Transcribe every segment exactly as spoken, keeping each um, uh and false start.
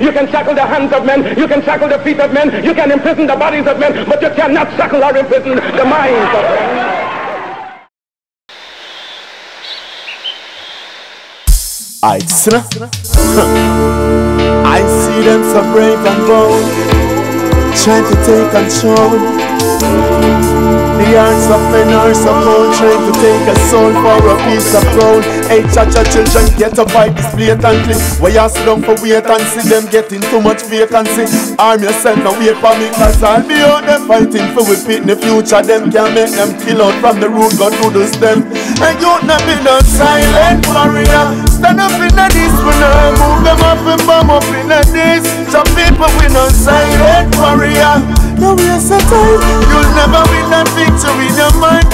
You can shackle the hands of men, you can shackle the feet of men, you can imprison the bodies of men, but you cannot shackle or imprison the minds of men. I see them so brave and bold, trying to take control. The arts of men are so cold, trying to take a soul for a piece of gold. Hey, cha-cha children, get up by this blatantly. Why you slump for wait and see them getting too much vacancy? Arm yourself and wait for me, cause I'll be out there fighting for we fit in the future. Them can make them kill out from the root, God noodles them. And you not be no silent warrior. Stand up in the this, we know. Move them up and bomb up in the this. Some people we know, silent warrior. No, we are so tight. You'll never win that victory in your mind.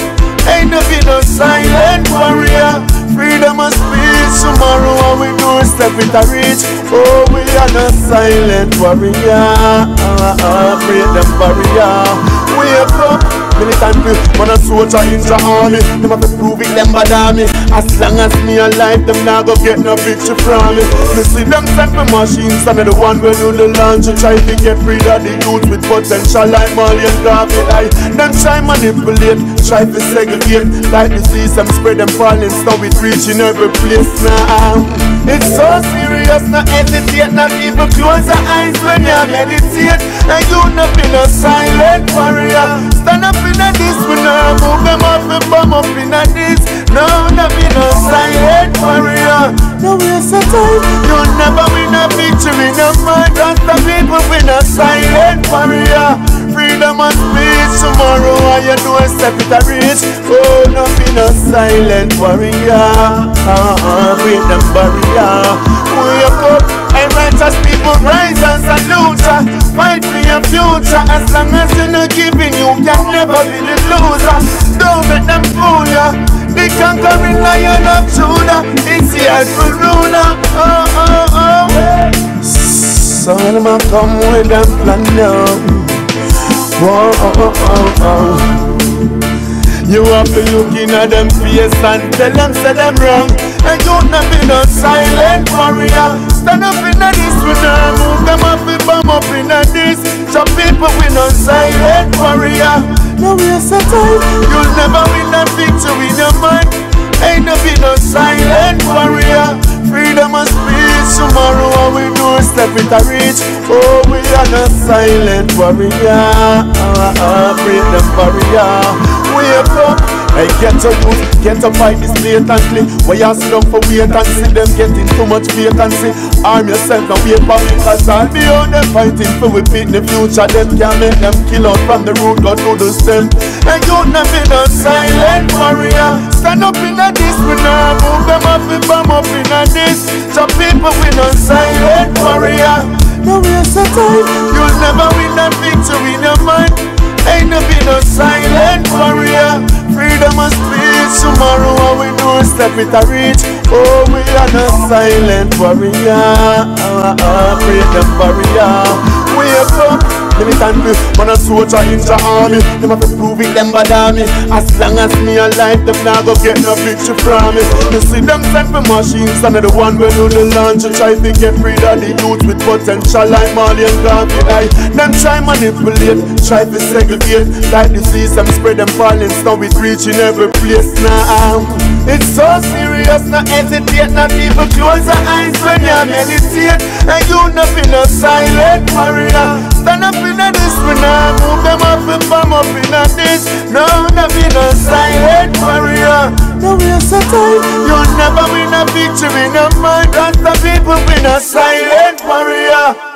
Ain't no be no silent warrior. Freedom of speech tomorrow, and we do step it a reach. Oh, we are no silent warrior. Ah, ah, freedom warrior. We are from militant people, man a soldier in the army. Them have to prove it, them bad on me. As long as me alive, them not go get no victory from me. You see them send me machines, and they're the one where do the laundry. Try to get rid of the youth with potential like Malian Garvey. Like them try manipulate, try to segregate. Like disease, them spread them falling, so it's reaching every place now. It's so serious, not hesitate, not even close your eyes when you meditate. And you not be no silent warrior. Stand up in a this, we now move them up and bomb up in a this. No, not be no silent warrior. No, we are so tight. You'll never win a victory, no mind. Don't stop it, we win a silent warrior. Freedom of speech tomorrow, all you do is step it a reach. Oh, not be no silent warrior. Uh-uh, freedom barrier. We are up. And righteous people rise and salute ya. Fight for your future. As long as you're not giving, you can never be the loser. Don't let them fool ya. The conquering lion of Judah is here for ruler. Oh, oh, oh. Some of them have come with them plan now. Whoa, oh, oh, oh, oh. You have to look in at them face and tell them say them wrong. And you not be no silent warrior. Stand up in a this, we now move them up and bomb up in a this. Some people we no silent warrior. No, we are so tight. You'll never win that victory in your mind. Ain't no be no silent warrior. Freedom of speech tomorrow, all we do is step it a reach. Oh, we are no silent warrior. Ah, ah, freedom warrior. We are from. Hey, get your youth, get your fight this blatantly. Why you slump for wait and see them getting too much vacancy? Arm yourself and wait for me, cause I'll be out there fighting for we fit in the future. Them can make them kill out from the root, God noodles them. And you not be no silent warrior. Stand up in a this, we now move them up and bomb up in a this. So people we no silent warrior. No, we are so tight. You'll never win that victory in your mind. Ain't no be no silent warrior. Freedom of speech tomorrow, all we do is step it a reach. Oh, we are no silent warrior. Ah, ah, freedom warrior. We are from militant people, man a soldier in the army. Them have to prove it, them bad on me. As long as me alive, them not go get no victory from me. You see them send me machines, and they're the one where do the laundry. Try to get rid of the youth with potential like Malian Garvey. Like them try manipulate, try to segregate. Like disease, them spread them falling, so it's reaching every place now. It's so serious, not hesitate, not even close your eyes when you meditate. And you not be no silent warrior. Stand up in a this, we now move them up and bomb up in a this. No, not be no silent warrior. No, we are so tight. You'll never win a victory in your mind. That's the people win a silent warrior.